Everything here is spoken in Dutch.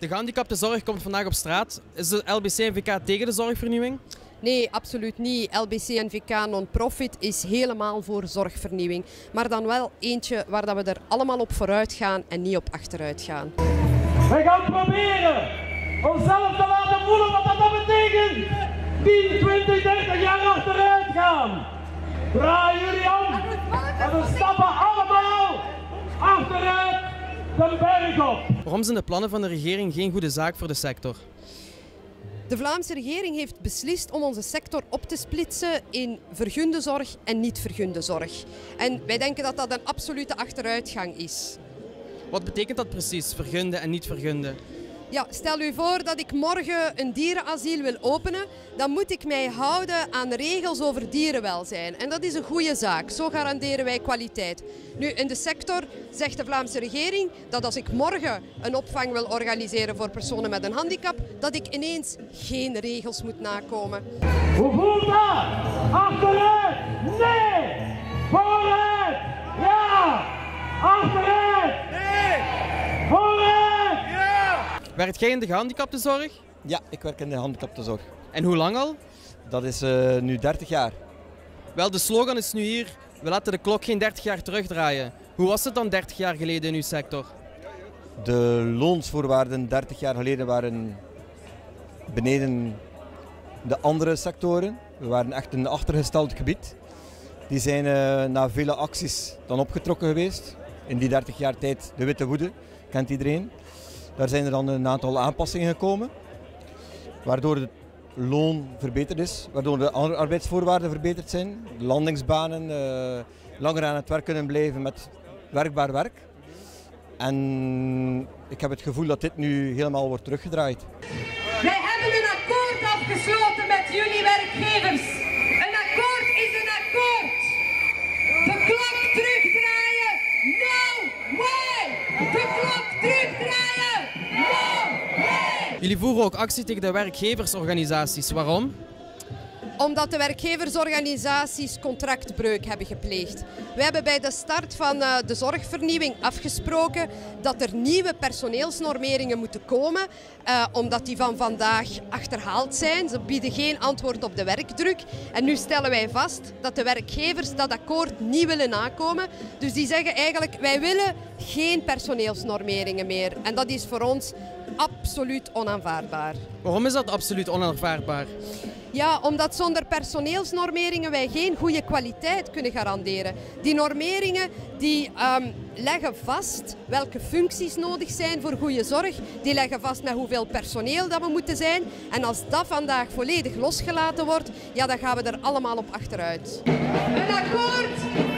De gehandicaptenzorg komt vandaag op straat. Is de LBC en VK tegen de zorgvernieuwing? Nee, absoluut niet. LBC en VK non-profit is helemaal voor zorgvernieuwing. Maar dan wel eentje waar we er allemaal op vooruit gaan en niet op achteruit gaan. We gaan proberen onszelf te laten voelen wat dat betekent. 10, 20, 30 jaar achteruit gaan. Braai jullie aan. En we stappen allemaal achteruit de berg op. Waarom zijn de plannen van de regering geen goede zaak voor de sector? De Vlaamse regering heeft beslist om onze sector op te splitsen in vergunde zorg en niet vergunde zorg. En wij denken dat dat een absolute achteruitgang is. Wat betekent dat precies, vergunde en niet vergunde? Ja, stel u voor dat ik morgen een dierenasiel wil openen, dan moet ik mij houden aan regels over dierenwelzijn. En dat is een goede zaak, zo garanderen wij kwaliteit. Nu, in de sector zegt de Vlaamse regering dat als ik morgen een opvang wil organiseren voor personen met een handicap, dat ik ineens geen regels moet nakomen. Hoe voelt dat? Achteruit? Nee! Vooruit? Ja! Achteruit? Nee! Vooruit? Werkt jij in de gehandicaptenzorg? Ja, ik werk in de gehandicaptenzorg. En hoe lang al? Dat is nu 30 jaar. Wel, de slogan is nu hier, we laten de klok geen 30 jaar terugdraaien. Hoe was het dan 30 jaar geleden in uw sector? De loonsvoorwaarden 30 jaar geleden waren beneden de andere sectoren. We waren echt een achtergesteld gebied. Die zijn na vele acties dan opgetrokken geweest. In die 30 jaar tijd, de Witte Woede, kent iedereen. Daar zijn er dan een aantal aanpassingen gekomen, waardoor het loon verbeterd is, waardoor de arbeidsvoorwaarden verbeterd zijn, de landingsbanen, langer aan het werk kunnen blijven met werkbaar werk. En ik heb het gevoel dat dit nu helemaal wordt teruggedraaid. Wij hebben een akkoord afgesloten met jullie werkgevers. Een akkoord is een akkoord. De klok terugdraaien, no way! De klok terugdraaien! Jullie voeren ook actie tegen de werkgeversorganisaties. Waarom? Omdat de werkgeversorganisaties contractbreuk hebben gepleegd. We hebben bij de start van de zorgvernieuwing afgesproken dat er nieuwe personeelsnormeringen moeten komen, omdat die van vandaag achterhaald zijn. Ze bieden geen antwoord op de werkdruk. En nu stellen wij vast dat de werkgevers dat akkoord niet willen nakomen. Dus die zeggen eigenlijk, wij willen geen personeelsnormeringen meer. En dat is voor ons absoluut onaanvaardbaar. Waarom is dat absoluut onaanvaardbaar? Ja, omdat zonder personeelsnormeringen wij geen goede kwaliteit kunnen garanderen. Die normeringen die leggen vast welke functies nodig zijn voor goede zorg. Die leggen vast met hoeveel personeel dat we moeten zijn. En als dat vandaag volledig losgelaten wordt, ja, dan gaan we er allemaal op achteruit. Een akkoord!